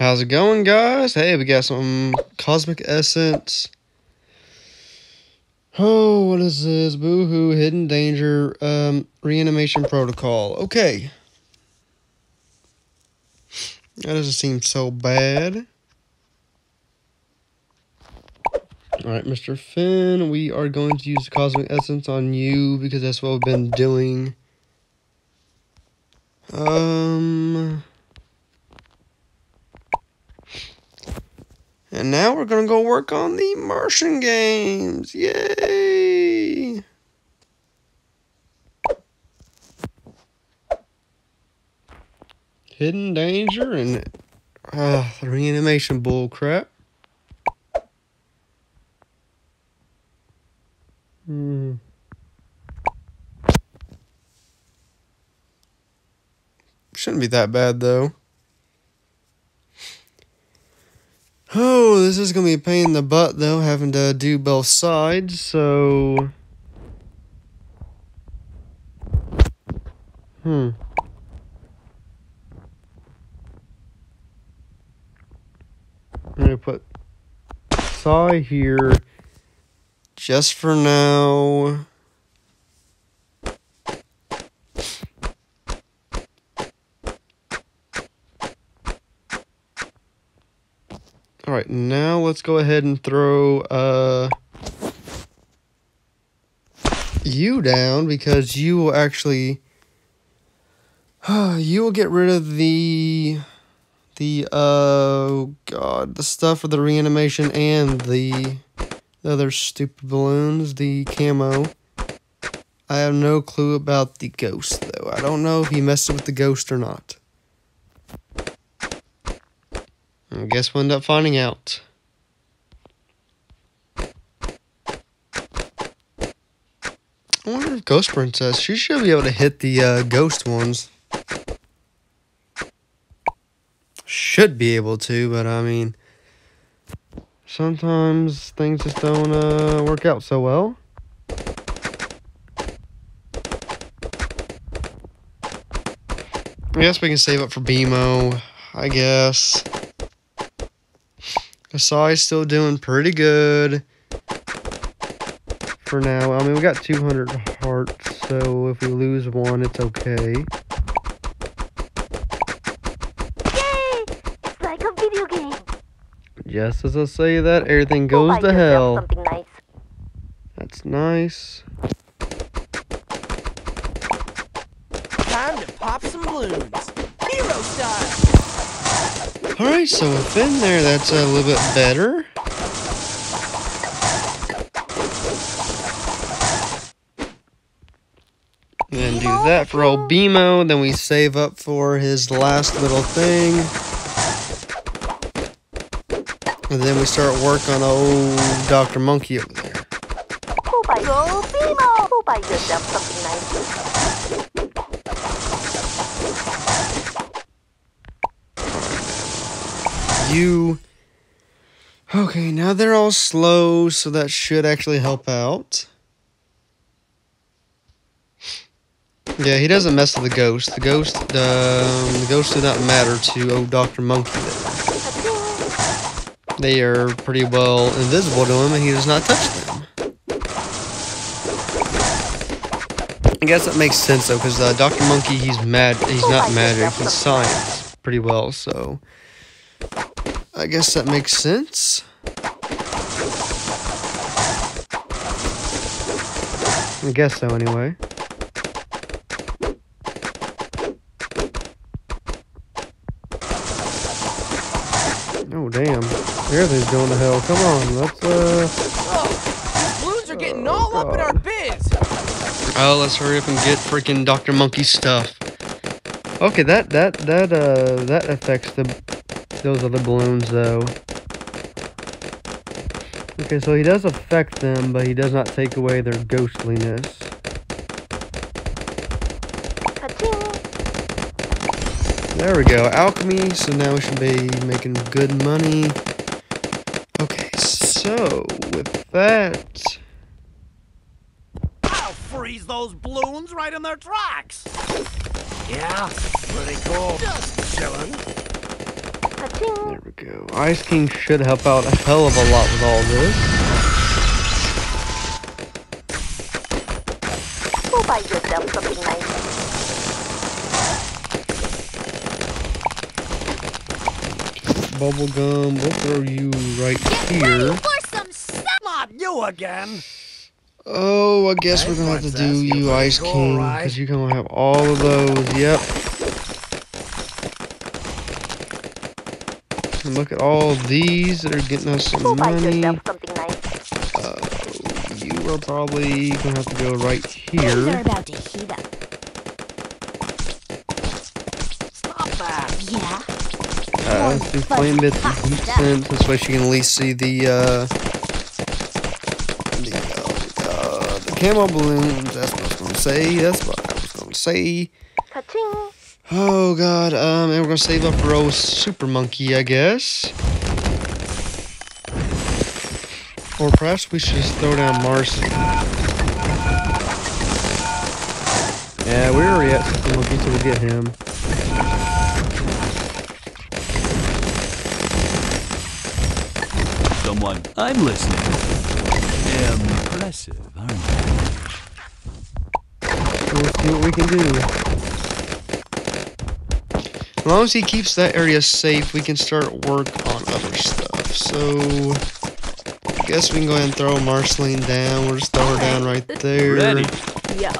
How's it going, guys? Hey, we got some Cosmic Essence. Oh, what is this? Boohoo, Hidden Danger, Reanimation Protocol. Okay. That doesn't seem so bad. Alright, Mr. Finn, we are going to use Cosmic Essence on you because that's what we've been doing. And now we're going to go work on the Martian Games. Yay! Hidden Danger and the reanimation bullcrap. Shouldn't be that bad, though. Oh, this is going to be a pain in the butt, though, having to do both sides, so... I'm going to put saw here just for now. Alright, now let's go ahead and throw you down, because you will actually you will get rid of the stuff for the reanimation and the other stupid balloons, the camo. I have no clue about the ghost, though. I don't know if he messed with the ghost or not. I guess we'll end up finding out. I wonder if Ghost Princess, she should be able to hit the ghost ones. Should be able to, but I mean, sometimes things just don't work out so well. I guess we can save up for BMO, I guess. Asai's still doing pretty good for now. I mean, we got 200 hearts, so if we lose one, it's okay. Yay! It's like a video game. Just as I say that, everything goes to hell. Something nice. That's nice. Time to pop some balloons. Hero style. Alright, so within there, that's a little bit better. Then do that for old BMO, then we save up for his last little thing. And then we start work on old Dr. Monkey over there. Go buy old BMO! Go buy yourself something nice. Okay, now they're all slow, so that should actually help out. Yeah, he doesn't mess with the ghost. The ghost did not matter to old Dr. Monkey there. They are pretty well invisible to him, and he does not touch them. I guess that makes sense though, because Dr. Monkey, he's not magic. He's science pretty well, so. I guess that makes sense. I guess so, anyway. Oh, damn. Everything's going to hell. Come on, let's, Oh, these balloons are getting all up in our biz! Oh, let's hurry up and get freaking Dr. Monkey stuff. Okay, that affects those other balloons, though. Okay, so he does affect them, but he does not take away their ghostliness. There we go. Alchemy. So now we should be making good money. Okay, so with that... I'll freeze those balloons right in their tracks! Yeah, pretty cool. Just chillin'. There we go. Ice King should help out a hell of a lot with all this. Go buy yourself something nice. Bubblegum, we'll throw you right here. Not you again. Oh, I guess we're gonna have to do you, Ice King, because you're gonna have all of those. Yep. And look at all these that are getting us some money. You are probably gonna have to go right here. They're about to heat up. Stop that. Yeah. Let's do flame bits and heat sense. This way she can at least see the camo balloons. That's what I was gonna say. Ka-ching. Oh god, and we're gonna save up for old Super Monkey, I guess. Or perhaps we should just throw down Marceline. Yeah, we're already at Super Monkey, so we'll get him. Someone, I'm listening. Impressive, aren't I? Let's see what we can do. As long as he keeps that area safe, we can start work on other stuff. So, I guess we can go ahead and throw Marceline down. We'll just throw her down right there. Ready. Yo.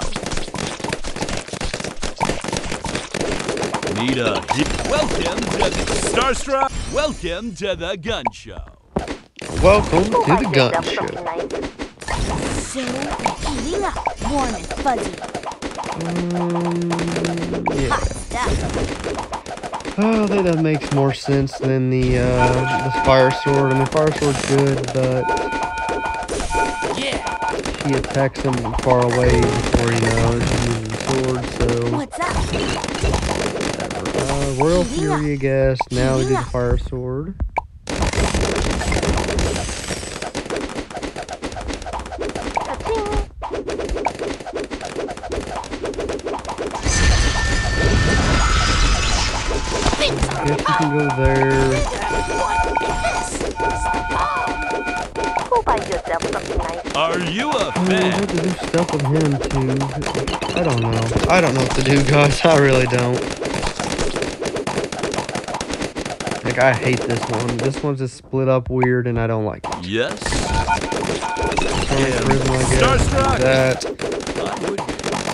Need a hit. Welcome to the Starstruck. Welcome to the gun show. Welcome to the gun show. So, heating up, warm and fuzzy. Yeah. Oh, that makes more sense than the fire sword. And the fire sword's good, but he attacks him from far away before he knows he's using the sword. So what's up? Royal Fury, I guess. Now we did the fire sword. Go there. Are you a fan? I have to do stuff with him too. I don't know. I don't know what to do, guys. I really don't. Like, I hate this one. This one's just split up weird, and I don't like it. Yes. Starstruck. That.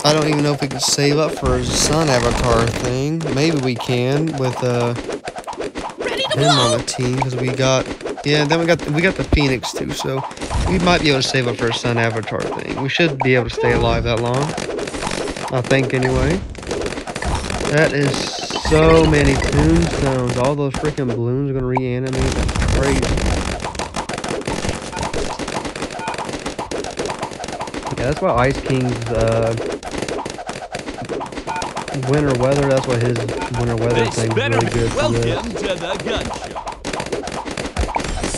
I don't even know if we can save up for a Sun avatar thing. Maybe we can with him on the team, because we got then we got the Phoenix too, so we might be able to save up for a Sun avatar thing. We should be able to stay alive that long, I think, anyway. That is so many tombstones. All those freaking balloons are gonna reanimate. That's crazy. Yeah, that's why Ice King's Winter weather. That's what his winter weather thing is really good. Welcome to the gun show.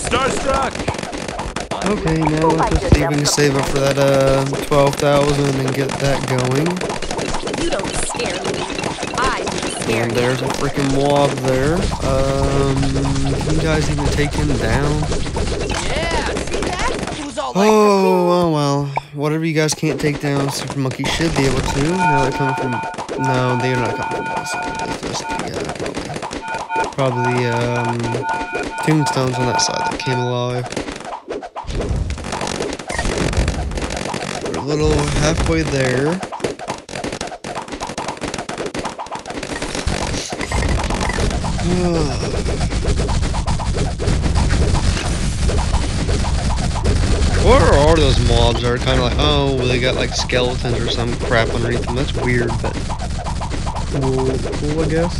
Starstruck. Okay, now let's just see if we can save up for that 12,000 and get that going. You don't scare me. And there's a freaking mob there. Can you guys even take him down? Yeah, see that? It was all like well. Whatever you guys can't take down, Super Monkey should be able to. Now they're coming from. No, they're not coming from this side. They're just probably tombstones on that side that came alive. We're a little halfway there. What are those mobs? Are kind of like, oh, well, they got like skeletons or some crap underneath them. That's weird, but cool, I guess.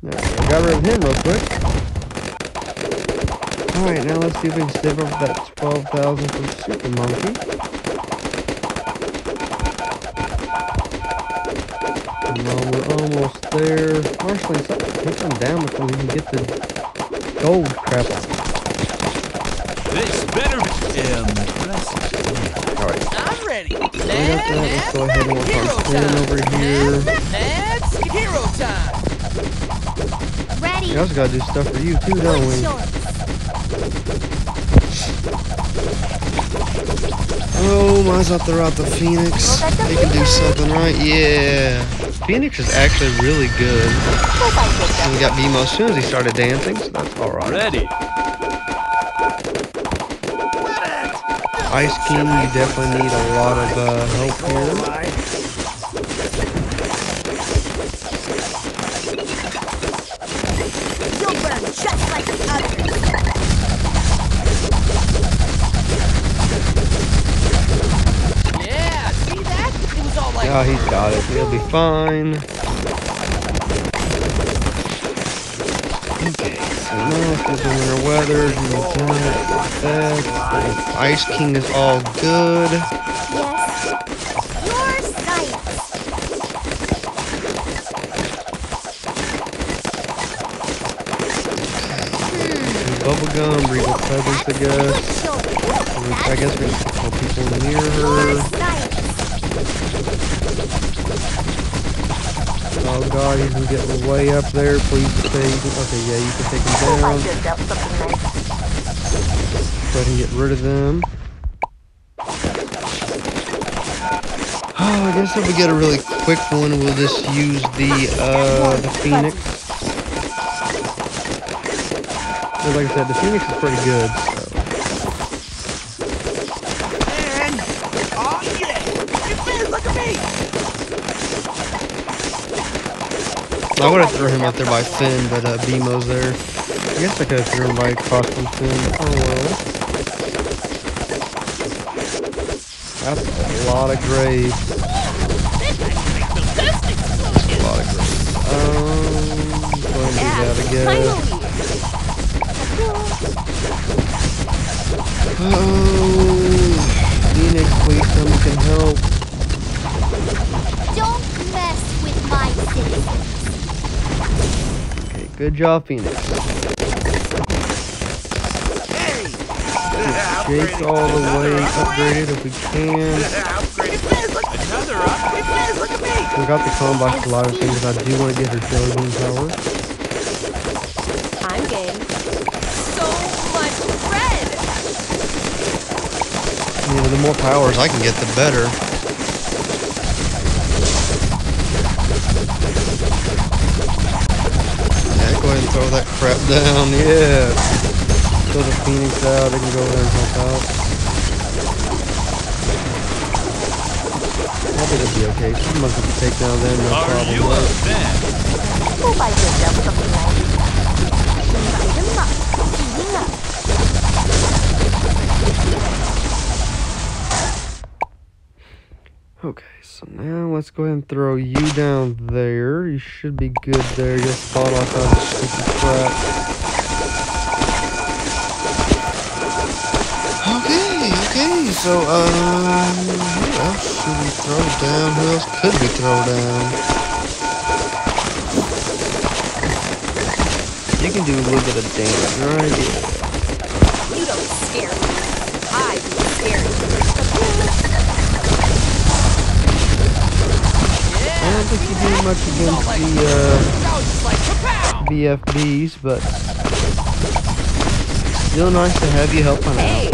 There we go. Got rid of him real quick. Alright, now let's see if we can save up that 12,000 for Super Monkey. We're almost there. Marceline, take him down before we can get the gold crap. This better be impressive. All right. I'm ready. Let's go ahead and work on Storm over here. That's hero time. Ready. We also gotta do stuff for you too, don't we? Oh, mine's up there out the Phoenix. They can do something, right? Yeah. Phoenix is actually really good. And we got BMO as soon as he started dancing, so that's all right. Ready. Ice King, you definitely need a lot of help here. You'll burn just like the others. Yeah, see that? It was all like. Oh, he's got it. He'll be fine. Okay, so now there's winter weather, Ice King is all good. Bubblegum, Reaper Feathers, I guess. I guess we can call people near her. Oh god, he's gonna get way up there. Please stay. Okay, yeah, you can take him down. Go ahead and get rid of them. I guess if we get a really quick one, we'll just use the Phoenix. But like I said, the Phoenix is pretty good. So. I would have thrown him out there by Finn, but BMO's there. I guess I could have thrown him by Costum Finn. Oh well. That's a lot of graves. That's a lot of graves. Going to do that again. Oh, Phoenix, please come and help. Don't mess with my city. Okay, good job, Phoenix. Jake all the way upgraded if we can. We got the combo box, a lot of things, but I do want to get her Josephine power. I'm game. So much bread! Yeah, the more powers I can get, the better. Yeah, go ahead and throw that crap down, yeah. Throw the Phoenix out, they can go over there and help out. I think it'll be okay. She must have to take down them, no problem. You a fan? Hope I did that something wrong. Okay, so now let's go ahead and throw you down there. You should be good there. You'll spot off on this sticky crap. Okay, so, who else should we throw down? Who else could we throw down? You can do a little bit of damage, right? You don't scare me. I do scare you. I don't think you do much against the, BFBs, but still nice to have you helping out.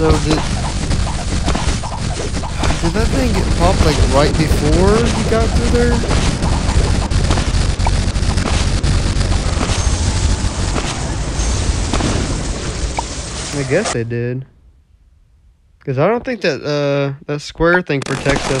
So did that thing get popped like right before you got through there? I guess it did. Cause I don't think that that square thing protects us that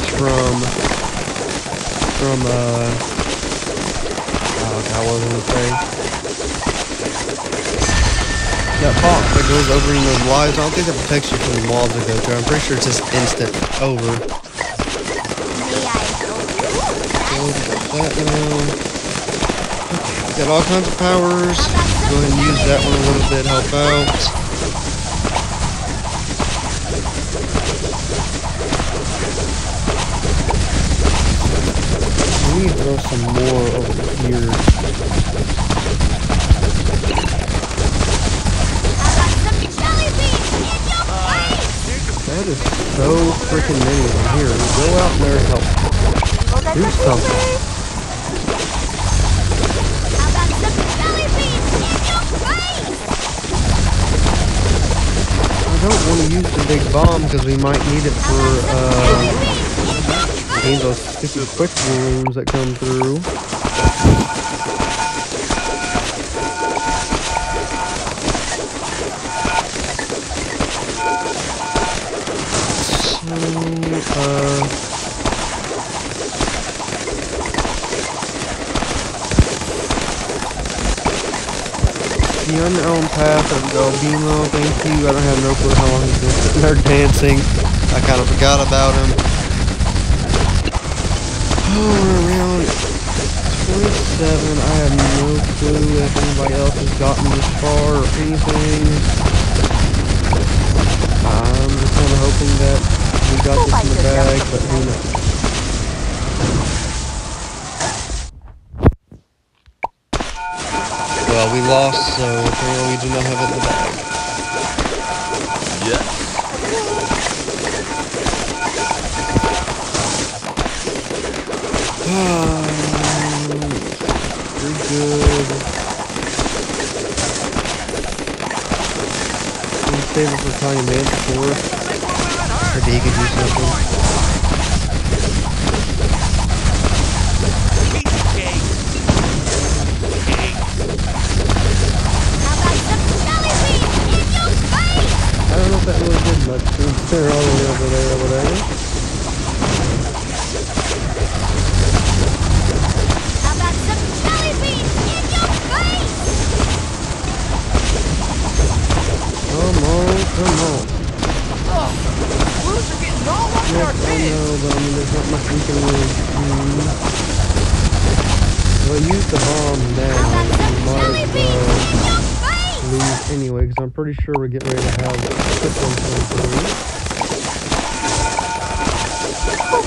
box that goes over in those lives, I don't think that protects you from the walls that go through. I'm pretty sure it's just instant over. Okay, got all kinds of powers. Go ahead and use that one a little bit, help out. throw some more over here. That is so freaking many of them. Here, go out there and help. Do something. I don't want to use the big bomb because we might need it for those stupid quick rooms that come through. You're on your own path of Albino, thank you. I don't have no clue how long he's been sitting there dancing. I kind of forgot about him. Oh, we're around 27. I have no clue if anybody else has gotten this far or anything. I'm just kind of hoping that we got this in the bag, but who knows. Well, we lost, so apparently we do not have it in the bag. Yes. We're good. We can save it for Tiny Man before. Or he could do something. That really did much. They're all the way over there, How about some jelly beans in your face? Come on, come on. Oh, Bruce are getting all up in our face. I know, but I mean, there's not much we can really do. Well, use the bomb now. Anyway, because I'm pretty sure we're getting ready to have a quick one coming through. I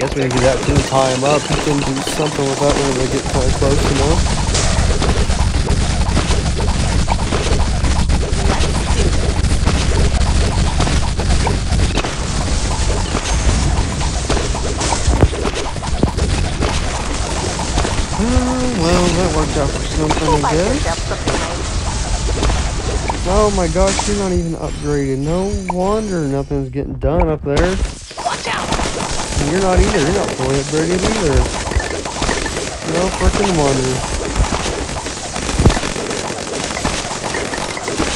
guess we can do that too, tie him up. He can do something with that when they get quite close enough. Out for something, I guess. Oh my gosh, you're not even upgraded. No wonder nothing's getting done up there. Watch out! And you're not either. You're not fully upgraded either. No freaking wonder.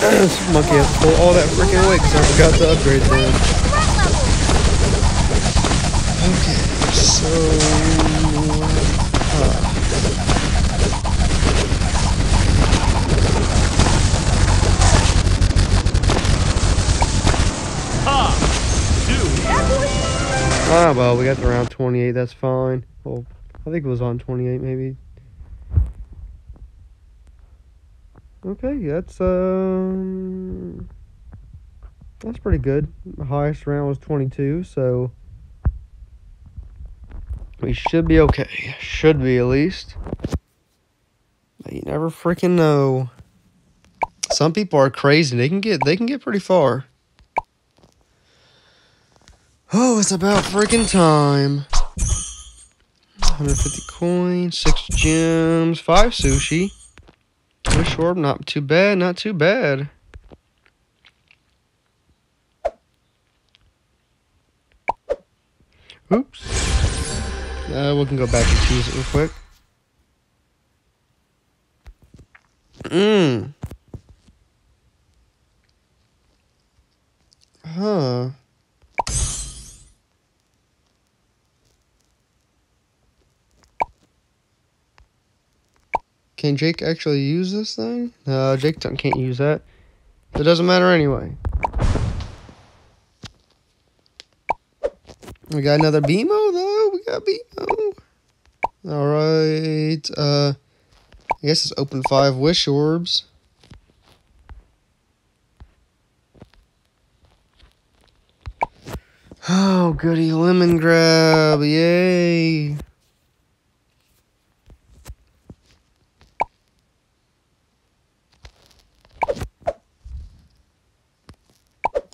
This monkey has to pull all that freaking away because I forgot to upgrade them. Okay, so... Ah, well, we got to round 28, that's fine. Well, I think it was on 28, maybe. Okay, that's pretty good. The highest round was 22, so... we should be okay. Should be, at least. But you never freaking know. Some people are crazy. They can get pretty far. Oh, it's about freaking time. 150 coins, 6 gems, 5 sushi. One short, not too bad, not too bad. Oops. We can go back and cheese it real quick. Huh. Can Jake actually use this thing? No, Jake can't use that. It doesn't matter anyway. We got another BMO though. We got BMO. Alright. I guess it's open 5 wish orbs. Oh, goody, Lemongrab, yay!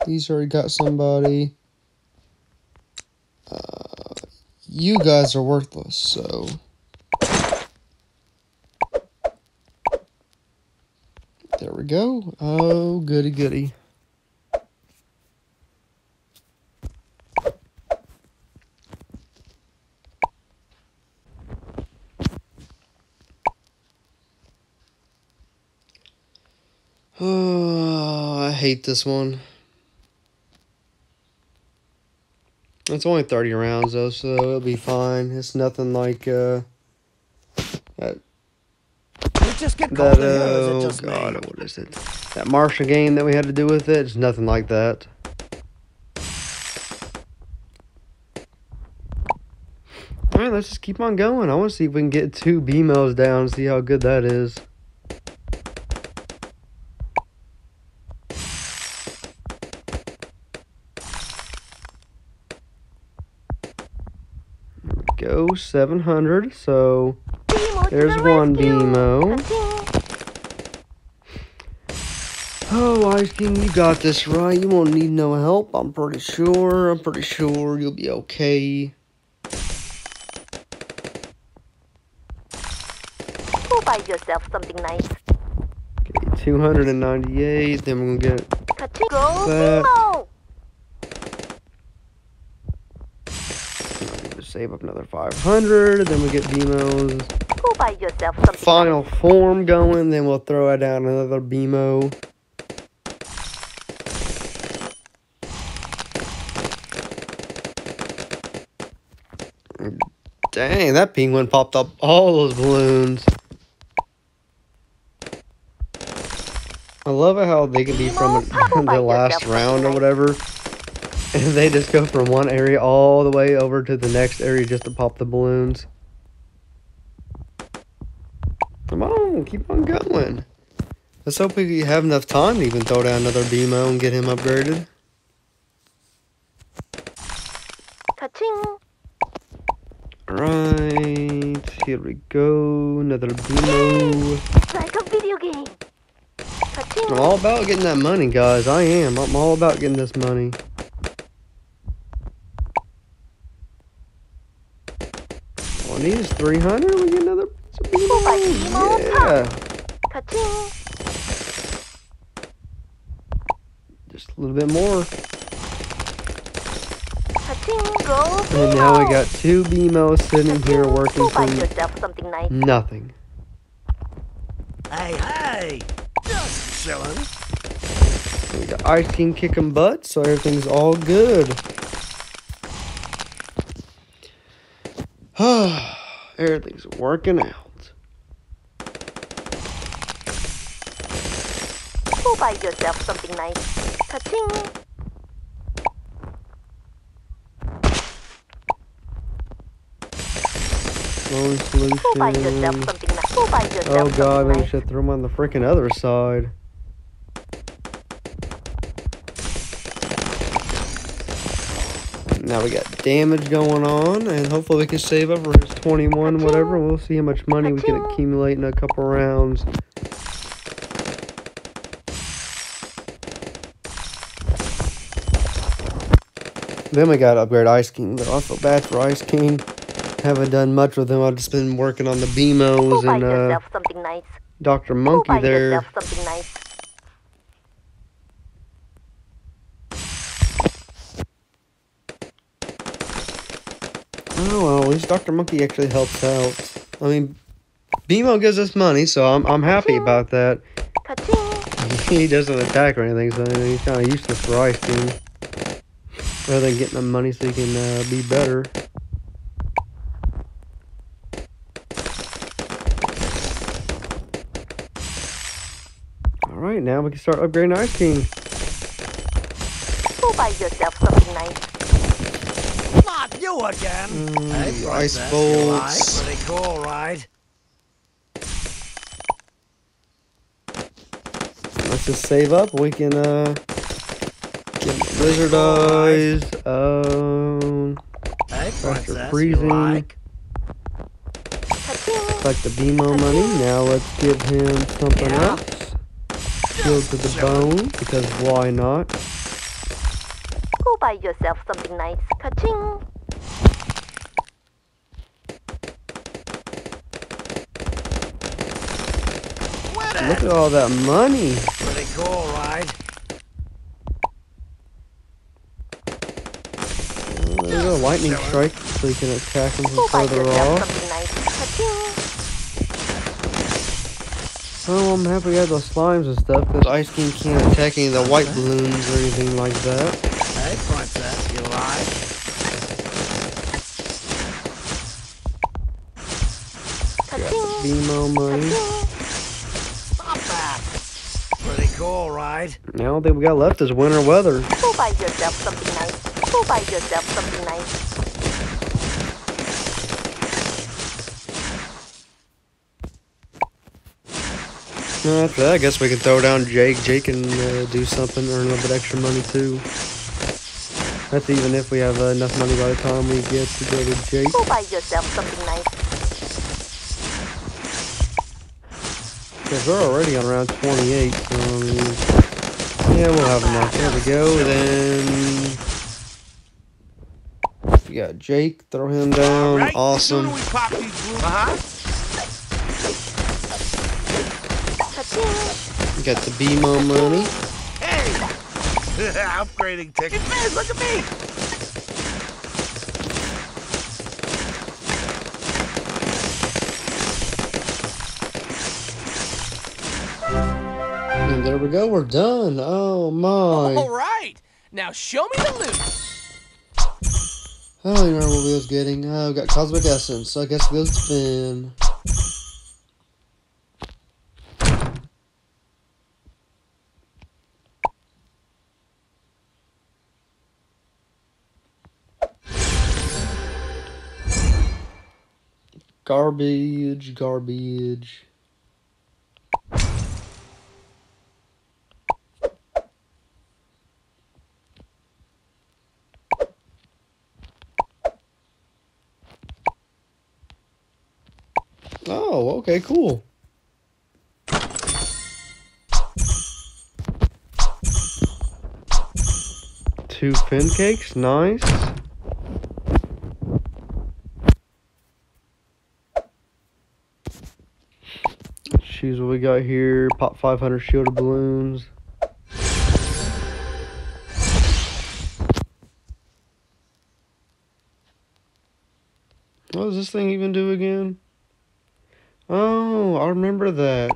He's already got somebody. You guys are worthless, so... There we go. Oh, goody, goody. Oh, I hate this one. It's only 30 rounds, though, so it'll be fine. It's nothing like, what is it? That Martian game that we had to do with it? It's nothing like that. Alright, let's just keep on going. I want to see if we can get 2 BMOs down and see how good that is. Go 700, so there's one BMO. Oh, Ice King, you got this right. You won't need no help, I'm pretty sure. I'm pretty sure you'll be okay. Go buy yourself something nice. Okay, 298, then we're gonna get that. Save up another 500, then we get BMO's final form going, then we'll throw it down another BMO. Dang, that penguin popped up all those balloons. I love how they can be from the last round or whatever. And they just go from one area all the way over to the next area just to pop the balloons. Come on, keep on going. Let's hope we have enough time to even throw down another BMO and get him upgraded. Alright, here we go. Another BMO. It's like a video game. I'm all about getting that money, guys. I am. I'm all about getting this money. These 300, we get another piece of BMO. Yeah. Just a little bit more. And now we got 2 BMO sitting here working for nothing. Hey, hey! Just chillin'. We got Ice King kicking butt, so everything's all good. Everything's working out. Go buy yourself something nice. Ka-ting. Go buy yourself something nice. Go buy yourself something nice. Oh god, we should throw them on the freaking other side. Now we got damage going on, and hopefully we can save up for his 21, whatever. We'll see how much money we can accumulate in a couple rounds. Then we gotta upgrade Ice King, but I feel bad for Ice King. Haven't done much with him. I've just been working on the BMOs and Dr. Monkey there. Oh, well, at least Dr. Monkey actually helps out. I mean, BMO gives us money, so I'm happy about that. He doesn't attack or anything, so he's kind of useless for Ice King. Rather than getting the money so he can be better. Alright, now we can start upgrading Ice King. Go buy yourself something nice. Again, ice bolts. Pretty cool, right? Let's just save up. We can Blizzardize. Pressure freezing. Like the BMO money. Now let's give him something else. Shield to the bone, because why not? Go buy yourself something nice. Ka-ching. Look at all that money. Pretty cool, right? There's a lightning strike so you can attack him from further off. Oh, I'm happy we had those slimes and stuff because Ice King can't attack any of the white balloons or anything like that. Hey, Princess, you like? Got the BMO money. All right. Now all that we got left is winter weather. Go buy yourself something nice. Go buy yourself something nice. Well, after that, I guess we can throw down Jake. Jake can do something, earn a little bit extra money too. That's even if we have enough money by the time we get to go to Jake. Go buy yourself something nice. Because we're already on round 28. Yeah, we'll have enough. There we go. Then we got Jake. Throw him down. Right. Awesome. We got the BMO money. Hey, upgrading ticket. Look at me. There we go, we're done. Oh my. Alright, now show me the loot. I don't even remember what we was getting. Oh, we got Cosmic Essence, so I guess it goes to Finn. Garbage, garbage. Oh, okay, cool. Two pancakes, nice. Let's choose what we got here. Pop 500 shielded balloons. What does this thing even do again? Oh, I remember that.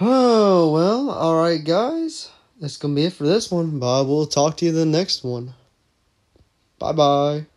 Oh, well, alright guys. That's going to be it for this one, but we'll talk to you in the next one. Bye-bye.